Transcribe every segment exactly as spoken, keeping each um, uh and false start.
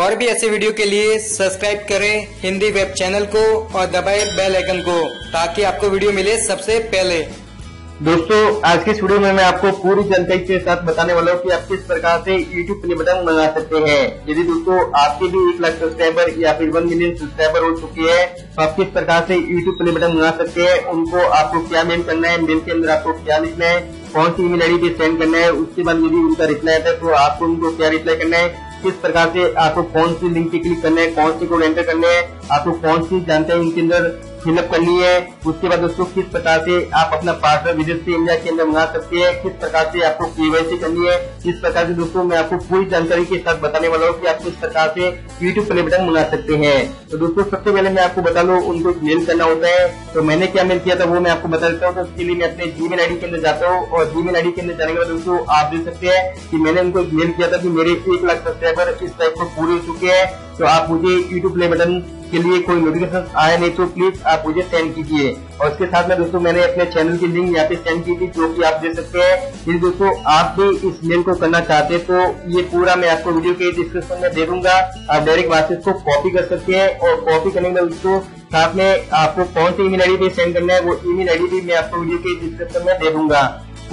और भी ऐसे वीडियो के लिए सब्सक्राइब करें हिंदी वेब चैनल को और दबाएं बेल आइकन को ताकि आपको वीडियो मिले सबसे पहले। दोस्तों, आज की इस वीडियो में मैं आपको पूरी जानकारी के साथ बताने वाला हूँ कि आप किस प्रकार से यूट्यूब प्ले बटन मंगा सकते हैं। यदि दोस्तों आपके भी एक लाख सब्सक्राइबर या फिर वन मिलियन सब्सक्राइबर हो चुके हैं तो आप किस प्रकार से यूट्यूब प्ले बटन मंगा सकते हैं, उनको आपको क्या मेल करना है, मेल के अंदर आपको क्या लिखना है, कौन सी ईमेल आई डी पे सेंड करना है, उसके बाद यदि उनका रिप्लाई आता है तो आपको उनको क्या रिप्लाई करना है, किस प्रकार से आपको कौन सी लिंक पे क्लिक करना है, कौन सी कोड एंटर करना है, आपको कौन सी जानकारी उनके अंदर फिलअप करनी है। उसके बाद दोस्तों किस प्रकार से आप अपना पासवर्ड विदेश से इंडिया के अंदर मंगा सकते हैं, किस प्रकार से आपको केवाईसी करनी है, किस प्रकार से दोस्तों मैं आपको पूरी जानकारी के साथ बताने वाला हूँ कि आप किस प्रकार से यूट्यूब प्ले बटन मंगा सकते हैं। तो दोस्तों सबसे पहले मैं आपको बता लूँ उनको मेल करना होता है, तो मैंने क्या मेल किया था वो मैं आपको बता देता हूँ। तो उसके लिए मैं अपने जी मेल आई डी के अंदर जाता हूँ और जी मेल आई डी के अंदर जाने के बाद दोस्तों आप देख सकते हैं कि मैंने उनको मेल किया था कि मेरे एक लाख सब्सक्राइबर इस टाइप को पूरे हो चुके हैं, तो आप मुझे यूट्यूब प्ले बटन के लिए कोई नोटिफिकेशन आया नहीं तो प्लीज आप मुझे सेंड कीजिए। और इसके साथ में दोस्तों मैंने अपने चैनल की लिंक यहाँ पे सेंड की थी जो कि आप दे सकते हैं। यदि दोस्तों आप भी इस मेल को करना चाहते हैं तो ये पूरा मैं आपको वीडियो के डिस्क्रिप्शन में दे दूंगा, आप डायरेक्ट वहाँ से इसको कॉपी कर सकते हैं। और कॉपी करने में दोस्तों साथ में आपको कौन सी ईमेल आई डी पे सेंड करना है वो ईमेल आई डी भी मैं आपको वीडियो के डिस्क्रिप्शन में दे दूंगा।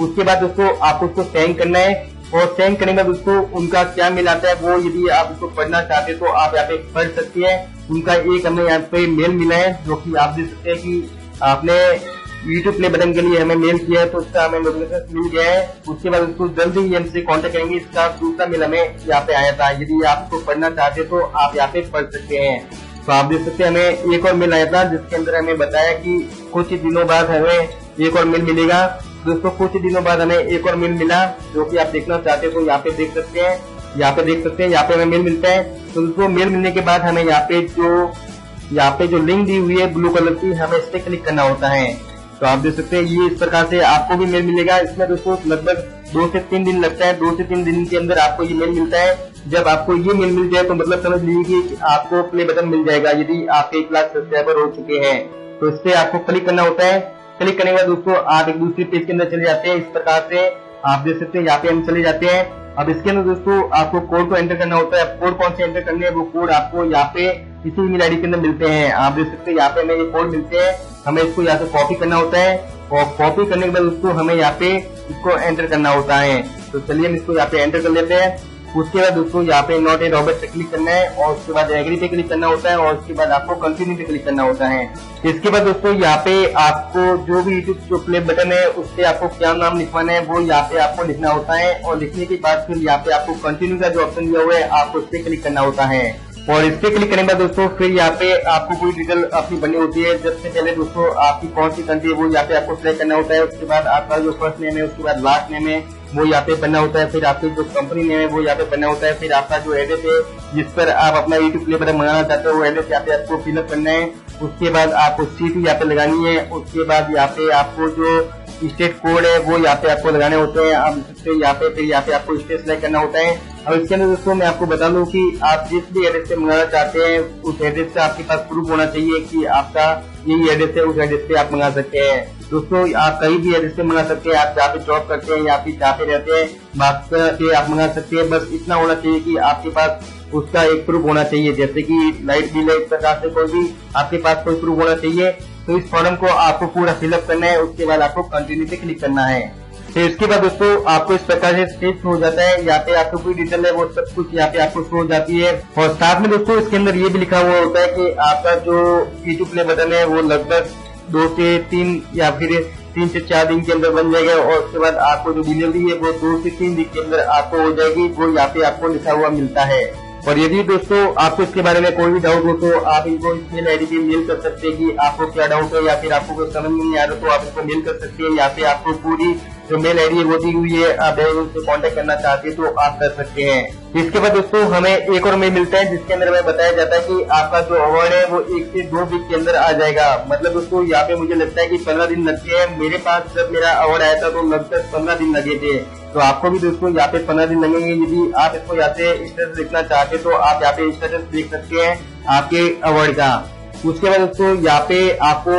उसके बाद दोस्तों आपको उसको सेंड करना है और सेंड करने के बाद उसको उनका क्या मेल आता है वो यदि आप उसको पढ़ना चाहते हैं तो आप यहाँ पे पढ़ सकते हैं। उनका एक हमें यहाँ पे मेल मिला है जो कि आप देख सकते हैं कि आपने यूट्यूब प्ले बटन के लिए हमें मेल किया है तो उसका हमें नोटिफिकेशन मिल गया है। उसके बाद उसको जल्दी ही हमसे कांटेक्ट करेंगे। इसका दूसरा मेल हमें यहाँ पे आया था, यदि आप उसको पढ़ना चाहते तो आप यहाँ पे पढ़ सकते हैं। तो आप देख सकते हैं हमें एक और मेल आया था जिसके अंदर हमें बताया कि कुछ दिनों बाद हमें एक और मेल मिलेगा। दोस्तों कुछ दिनों बाद हमें एक और मेल मिला जो कि आप देखना चाहते हो तो यहाँ पे देख सकते हैं, यहाँ पे देख सकते हैं यहाँ पे हमें मेल मिलता है। तो दोस्तों मेल मिलने के बाद हमें यहाँ पे जो यहाँ पे जो लिंक दी हुई है ब्लू कलर की हमें इस पे क्लिक करना होता है। तो आप देख सकते हैं ये इस प्रकार से आपको भी मेल मिलेगा। इसमें दोस्तों लगभग दो से तीन दिन लगता है, दो से तीन दिन के अंदर आपको ये मेल मिलता है। जब आपको ये मेल मिल जाए तो मतलब समझ लीजिए कि आपको प्ले बटन मिल जाएगा यदि आप एक लाख सब्सक्राइबर हो चुके हैं। तो इससे आपको क्लिक करना होता है, क्लिक करने के बाद दोस्तों आप एक दूसरे पेज के अंदर चले जाते हैं। इस प्रकार से आप देख सकते हैं यहाँ पे हम चले जाते हैं। अब इसके अंदर दोस्तों आपको कोड को एंटर करना होता है। कोड कौन से एंटर करने हैं वो कोड आपको यहाँ पे इसी ईमेल आईडी के अंदर मिलते हैं। आप देख सकते हैं यहाँ पे हमें ये कोड मिलते हैं, हमें इसको यहाँ से कॉपी करना होता है और कॉपी करने के बाद दोस्तों हमें यहाँ पे इसको एंटर करना होता है। तो चलिए हम इसको यहाँ पे एंटर कर लेते हैं। उसके बाद दोस्तों यहाँ पे नॉट ए रॉबर्ट पे क्लिक करना है और उसके बाद एग्री पे क्लिक करना होता है और उसके बाद आपको कंटिन्यू पे क्लिक करना होता है। इसके बाद दोस्तों यहाँ पे आपको जो भी यूट्यूब जो प्ले बटन है उससे आपको क्या नाम लिखवाना है वो यहाँ पे आपको लिखना होता है। और लिखने के बाद फिर यहाँ पे आपको कंटिन्यू का जो ऑप्शन दिया हुआ है आपको इस पे क्लिक करना होता है। और इस पे क्लिक करने के बाद दोस्तों फिर यहाँ पे आपको कोई डिटेल अपनी बनी होती है। सबसे पहले दोस्तों आपकी कौन सी कंट्री है वो यहाँ पे आपको सेलेक्ट करना होता है। उसके बाद आपका जो फर्स्ट नेम है उसके बाद लास्ट नेम है वो यहाँ पे बनना होता है। फिर आपकी जो कंपनी नेम है वो यहाँ पे बनना होता है। फिर आपका जो एड्रेस है जिस पर आप अपना यूट्यूब प्ले बटन मंगाना चाहते हो वो एड्रेस यहाँ पे आपको फिलअप करना है। उसके बाद आपको सीटी यहाँ पे लगानी है। उसके बाद यहाँ पे आपको जो स्टेट कोड है वो यहाँ पे आपको लगाने होते हैं। आप इससे यहाँ पे फिर यहाँ पे आपको स्टेट सेलेक्ट करना होता है। अब इसके अंदर दोस्तों मैं आपको बता दूं कि आप जिस भी एड्रेस से मंगाना चाहते हैं उस एड्रेस से आपके पास प्रूफ होना चाहिए कि आपका यही एड्रेस है, उस एड्रेस से आप मंगा सकते हैं। दोस्तों आप कहीं भी एड्रेस से मंगा सकते हैं, आप जहाँ पे जॉब करते हैं या फिर जहाँ पे रहते हैं वहाँ से आप मंगा सकते हैं। बस इतना होना चाहिए कि आपके पास उसका एक प्रूफ होना चाहिए, जैसे कि लाइट बिल है इस प्रकार से कोई भी आपके पास कोई प्रूफ होना चाहिए। तो इस फॉर्म को आपको पूरा फिलअप करना है। उसके बाद आपको कंटिन्यू पे क्लिक करना है। फिर इसके बाद दोस्तों आपको इस प्रकार से स्टेप हो जाता है। यहाँ पे आपको पूरी डिटेल है वो सब कुछ यहाँ पे आपको शो हो जाती है। और साथ में दोस्तों इसके अंदर ये भी लिखा हुआ होता है कि आपका जो यूट्यूब प्ले बटन है वो लगभग दो से तीन या फिर तीन से चार दिन के अंदर बन जाएगा। और उसके बाद आपको जो डिलीवरी है वो दो से तीन दिन के अंदर आपको हो जाएगी, वो यहाँ पे आपको लिखा हुआ मिलता है। और यदि दोस्तों आपको इसके बारे में कोई भी डाउट हो तो आप इनको इस मेल आई डी पे मेल कर सकते हैं कि आपको क्या डाउट है या फिर आपको कोई समझ नहीं आ रहा तो आप इसको मेल कर सकते हैं। या फिर आपको पूरी जो मेल आई डी है वो दी हुई है, आप उनसे कांटेक्ट करना चाहते हैं तो आप कर सकते हैं। इसके बाद दोस्तों हमें एक और मेल मिलता है जिसके अंदर हमें बताया जाता है कि आपका जो अवार्ड है वो एक से दो वीक के अंदर आ जाएगा। मतलब दोस्तों यहाँ पे मुझे लगता है कि पंद्रह दिन लगते हैं। मेरे पास जब मेरा अवार्ड आया था तो लगभग पंद्रह दिन लगे थे, तो आपको भी दोस्तों यहाँ पे पंद्रह दिन लगेंगे। यदि आप इसको यहाँ से स्टेटस देखना चाहते तो आप यहाँ पे स्टेटस देख सकते हैं आपके अवार्ड का। उसके बाद दोस्तों यहाँ पे आपको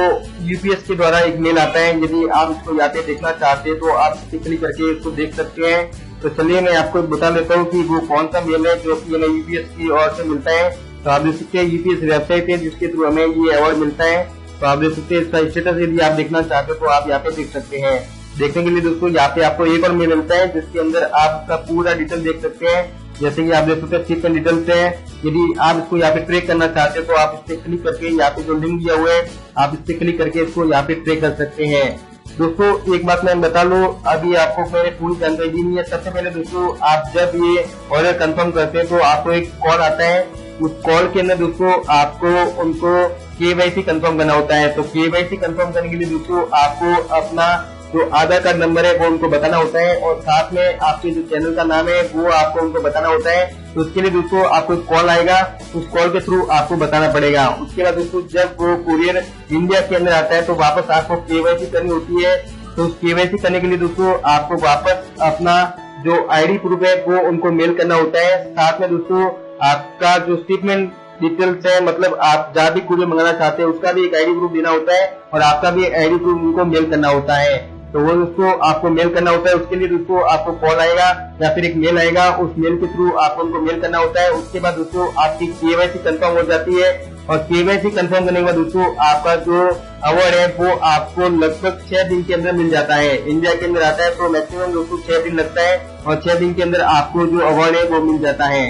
यूपीएस के द्वारा एक मेल आता है, यदि आप इसको यहाँ पे देखना चाहते हैं तो आप इसे क्लिक करके इसको देख सकते हैं। तो चलिए मैं आपको बता देता हूँ कि वो कौन सा मेल है जो कि हमें यूपीएस की ओर से मिलता है। तो आप देख सकते हैं यूपीएस वेबसाइट है जिसके थ्रू हमें ये अवार्ड मिलता है। तो आप देख सकते हैं इसका स्टेटस यदि आप देखना चाहते हो तो आप यहाँ पे देख सकते हैं। देखने के लिए दोस्तों यहाँ पे आपको एक और मेल मिलता है जिसके अंदर आपका पूरा डिटेल देख सकते हैं, जैसे कि आप देख सकते हैं सिर्फ डिटेल्स है। यदि आप इसको यहाँ पे ट्रैक करना चाहते हो तो आप इस पर क्लिक करके यहाँ पे जो लिंक दिया हुआ है आप इस पर क्लिक करके इसको यहाँ पे ट्रैक कर सकते हैं। दोस्तों एक बात मैं बता लूं, अभी आपको मैंने पूरी जानकारी दी नहीं है। सबसे पहले दोस्तों आप जब ये ऑर्डर कंफर्म करते हैं तो आपको एक कॉल आता है, उस कॉल के अंदर दोस्तों आपको उनको केवाईसी कंफर्म करना होता है। तो केवाईसी कंफर्म करने के लिए दोस्तों आपको अपना जो आधार कार्ड नंबर है वो उनको बताना होता है और साथ में आपके जो चैनल का नाम है वो आपको उनको बताना होता है। तो उसके लिए दोस्तों आपको एक कॉल आएगा, उस कॉल के थ्रू आपको बताना पड़ेगा। उसके बाद दोस्तों जब वो कुरियर इंडिया के अंदर आता है तो वापस आपको केवाईसी करनी होती है। तो उस केवाईसी करने के लिए दोस्तों आपको वापस अपना जो आईडी प्रूफ है वो उनको मेल करना होता है। साथ में दोस्तों आपका जो स्टेटमेंट डिटेल्स है, मतलब आप जहाँ भी कुरियर मंगाना चाहते हैं उसका भी एक आईडी प्रूफ देना होता है और आपका भी आईडी प्रूफ उनको मेल करना होता है। तो वो दोस्तों आपको मेल करना होता है। उसके लिए दोस्तों आपको कॉल आएगा या फिर एक मेल आएगा, उस मेल के थ्रू आपको उनको मेल करना होता है। उसके बाद दोस्तों आपकी केवाईसी कंफर्म हो जाती है और केवाईसी कंफर्म करने के बाद दोस्तों आपका जो अवार्ड है वो आपको लगभग छह दिन के अंदर मिल जाता है। इंडिया के अंदर आता है तो मैक्सिमम दोस्तों छह दिन लगता है और छह दिन के अंदर आपको जो अवार्ड है वो मिल जाता है।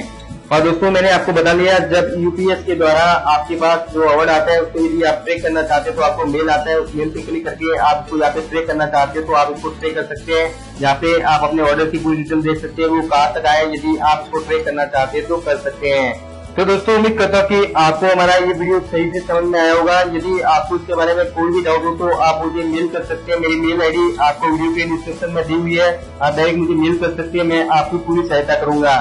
और दोस्तों मैंने आपको बता दिया, जब यूपीएस के द्वारा आपके पास जो अवार्ड आता है उसको यदि आप ट्रैक करना चाहते हो तो आपको मेल आता है, उस मेल पे क्लिक करके आपको यहाँ पे ट्रैक करना चाहते हो तो आप उसको ट्रैक कर सकते हैं। यहाँ पे आप अपने ऑर्डर की पूरी डिटेल देख सकते हैं, वो कहाँ तक आए, यदि आप उसको ट्रैक करना चाहते हैं तो कर सकते हैं। तो दोस्तों उम्मीद करता हूँ कि आपको हमारा ये वीडियो सही से समझ में आया होगा। यदि आपको इसके बारे में कोई भी डाउट हो तो आप मुझे मेल कर सकते हैं। मेरी मेल आईडी आपको वीडियो के डिस्क्रिप्शन में दी हुई है, आप डायरेक्ट मुझे मेल कर सकते हैं, मैं आपकी पूरी सहायता करूंगा।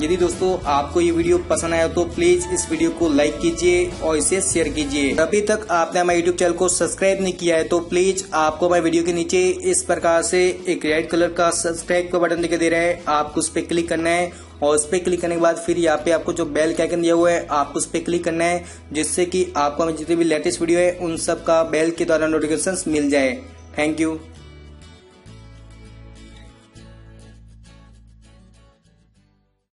यदि दोस्तों आपको ये वीडियो पसंद आया तो प्लीज इस वीडियो को लाइक कीजिए और इसे शेयर कीजिए। अभी तक आपने हमारे यूट्यूब चैनल को सब्सक्राइब नहीं किया है तो प्लीज आपको हमारे वीडियो के नीचे इस प्रकार से एक रेड कलर का सब्सक्राइब का बटन दिखाई दे रहा है, आपको उस पर क्लिक करना है और उस पर क्लिक करने के बाद फिर यहाँ पे आपको जो बेल का आइकन दिया हुआ है आपको उस पर क्लिक करना है, जिससे की आपको हमारे जितने भी लेटेस्ट वीडियो है उन सबका बेल के द्वारा नोटिफिकेशन मिल जाए। Thank you.